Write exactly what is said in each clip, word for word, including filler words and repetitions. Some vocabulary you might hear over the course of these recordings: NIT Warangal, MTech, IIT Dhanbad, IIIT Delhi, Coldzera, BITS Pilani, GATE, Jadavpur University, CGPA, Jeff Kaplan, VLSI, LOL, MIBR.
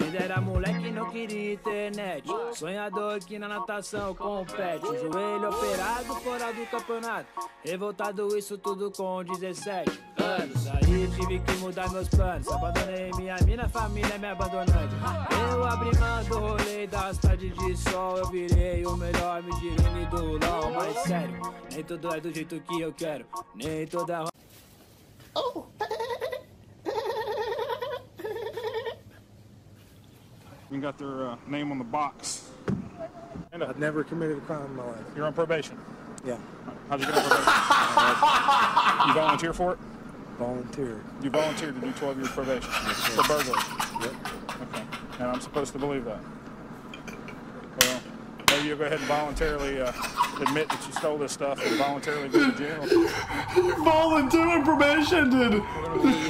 Ainda era moleque e não queria internet. Sonhador que na natação compete. Joelho operado fora do campeonato. Revoltado, isso tudo com dezessete anos. Aí tive que mudar meus planos. Abandonei minha mina, família me abandonando. Eu abri mão do rolê das tardes de sol. Eu virei o melhor me girando do LOL. Mas sério, nem tudo é do jeito que eu quero. Nem toda Oh! You got their uh, name on the box. I've never committed a crime in my life. You're on probation? Yeah. How'd you get on probation? uh, you volunteer for it? Volunteer. You volunteered to do twelve years probation. It's a burglary. Yep. Okay. And I'm supposed to believe that. Well, maybe you'll go ahead and voluntarily uh, admit that you stole this stuff and voluntarily go to jail. Volunteer probation, dude.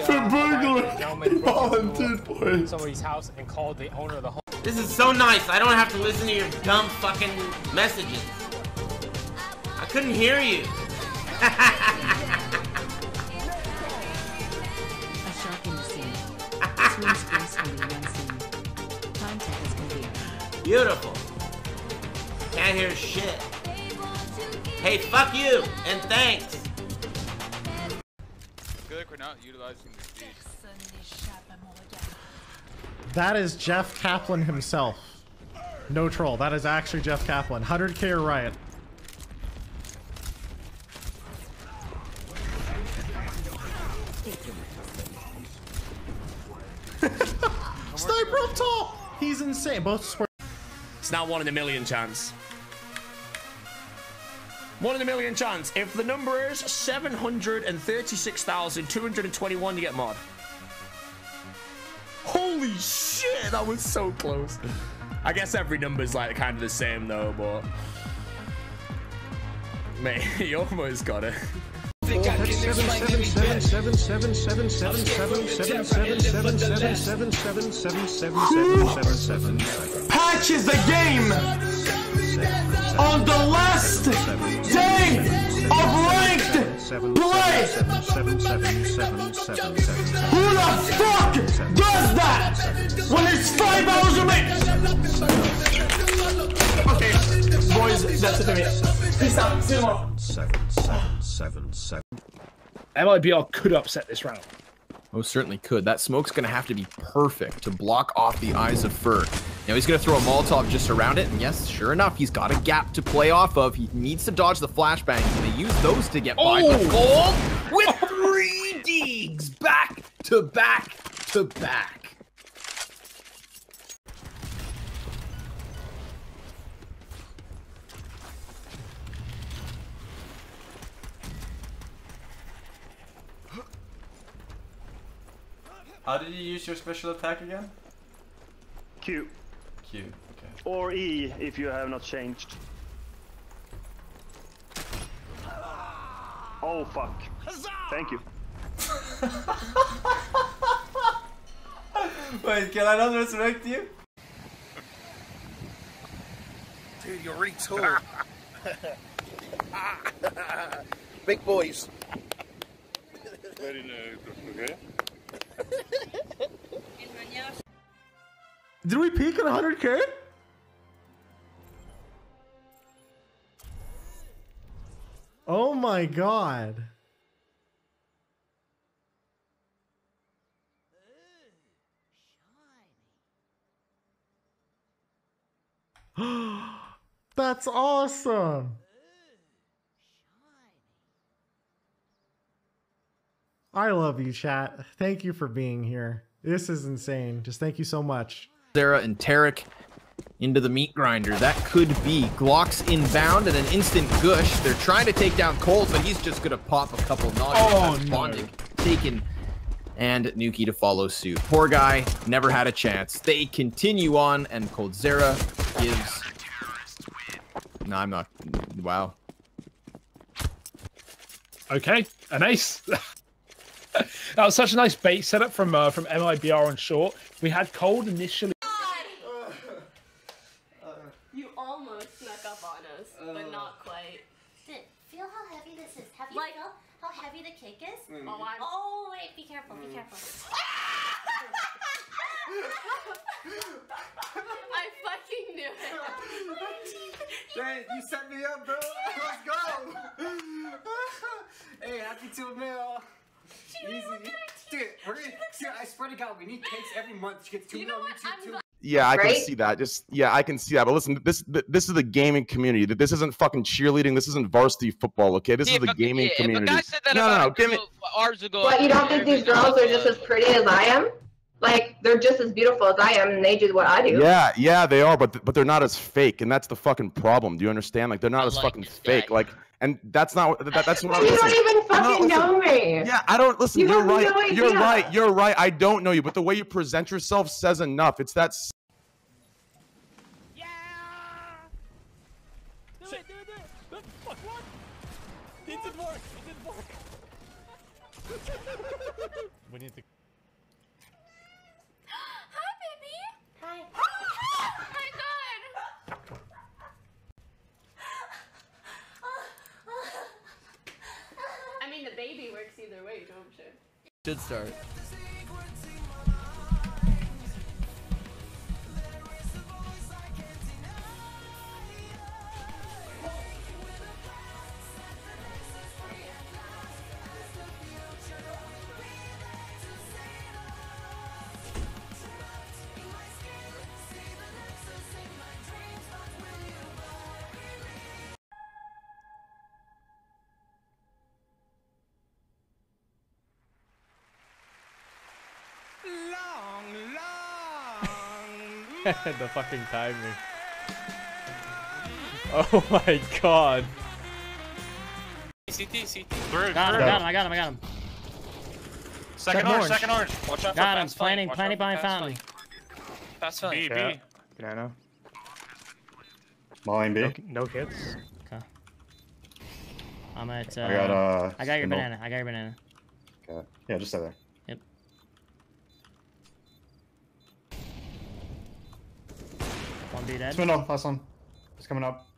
For burglary. Volunteer for somebody's house and called the owner of the home. This is so nice. I don't have to listen to your dumb fucking messages. I couldn't hear you. A shocking scene. Swim space on the one scene. Contact is complete. Beautiful. Can't hear shit. Hey, fuck you, and thanks. I feel like we're not utilizing the speed. That is Jeff Kaplan himself. No troll. That is actually Jeff Kaplan. one hundred K or Riot. Sniper up top. He's insane. Both sports. It's not one in a million chance. One in a million chance. If the number is seven hundred thirty-six thousand two hundred twenty-one, you get mod. Holy shit, that was so close. I guess every number's like kind of the same though, but... Mate, you almost got it. Who patches the game on the last day of ranked play! Who the fuck does that when it's five hours remaining? Okay, boys, that's it for me. Peace out, see you tomorrow. M I B R could upset this round. Most certainly could. That smoke's going to have to be perfect to block off the eyes of Fur. Now he's going to throw a Molotov just around it, and yes, sure enough, he's got a gap to play off of. He needs to dodge the flashbangs, and they use those to get by. Oh! Gold with three digs back to back to back. How did you use your special attack again? Q. Q, okay. Or E, if you have not changed. Oh, fuck. Thank you. Wait, can I not resurrect you? Dude, you're really tall. Big boys. Very nice, okay? Did we peak at one hundred K? Oh my god. That's awesome. I love you, chat. Thank you for being here. This is insane. Just thank you so much. Sarah and Tarek into the meat grinder. That could be Glock's inbound and an instant gush. They're trying to take down Colt, but he's just going to pop a couple nods. Oh, no. Bondic taken and Nuki to follow suit. Poor guy never had a chance. They continue on and Coldzera gives... No, I'm not. Wow. Okay, an ace. That was such a nice bait setup from uh, from M I B R on short. We had Cold initially. God. You almost snuck up on us, uh, but not quite. Feel how heavy this is. Have you like, felt how heavy the cake is? Mm. Oh, I'm. Oh. wait, be careful, be careful. I fucking knew it. Hey, you set me up, bro. Let's go. Hey, happy two mil. She Easy. Really dude, we're gonna, dude, I swear to God, we need cakes every month. She gets two you know mil, what? YouTube, two Yeah, I right? can see that. Just yeah, I can see that. But listen, this this is the gaming community. This isn't fucking cheerleading. This isn't varsity football. Okay, this yeah, is the gaming yeah, community. If a guy said that no, no, no, give it. But you don't think these girls are just as pretty as I am? Like they're just as beautiful as I am, and they do what I do. Yeah, yeah, they are, but th but they're not as fake, and that's the fucking problem. Do you understand? Like they're not I as like fucking fake. Guy. Like, and that's not that, that's what I'm. You don't listening. even fucking know me. Yeah, I don't listen. You you're right. No you're right. You're right. I don't know you, but the way you present yourself says enough. It's that. Yeah. Do Shit. it. Do it. Do it. Fuck what? It didn't work. It didn't work. We need to. Hi. Oh my God! I mean, the baby works either way, don't you? Should start. The fucking timing. Oh my God. C T, C T. Through, got, through. Him, got him, I got him, I got him. Second orange, second orange. Watch out got for him, planning, planning behind family. Fast family. B, yeah. B. Banana. Molly and B. No, no hits. Okay. I'm at, uh... I got, uh... I got your banana, I got your banana. Okay. Yeah, just stay there. Spindle, last one. He's coming up.